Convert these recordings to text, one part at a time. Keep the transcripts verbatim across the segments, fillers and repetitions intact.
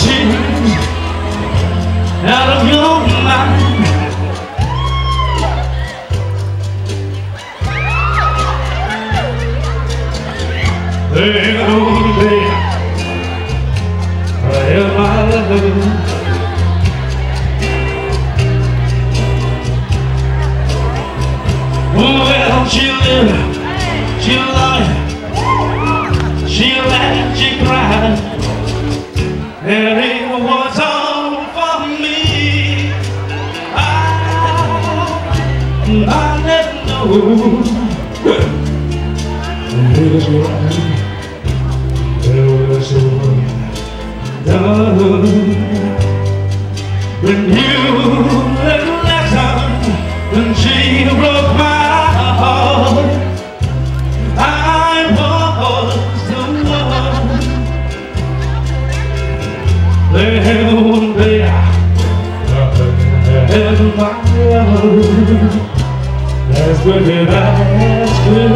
change out of your mind. Hey, oh, baby, I am my love. Oh, well, she lived, she loved, she laughed, she cried, and it was all for me. I, I never know it was right, it was right, darling. When you left last time, when she broke my heart, that's where the eyes could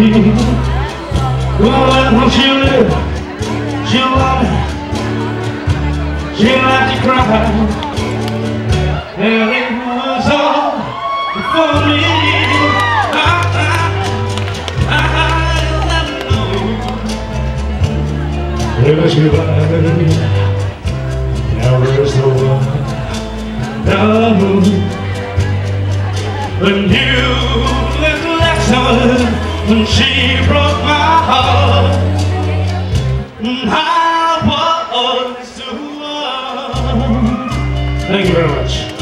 be. Well, when she lived, she loved, she liked to cry, and it was all for me. I, I, I never know. Well, she loved, now where's the one? Darling, when you left last summer, when she broke my heart, I was the one. Thank you very much.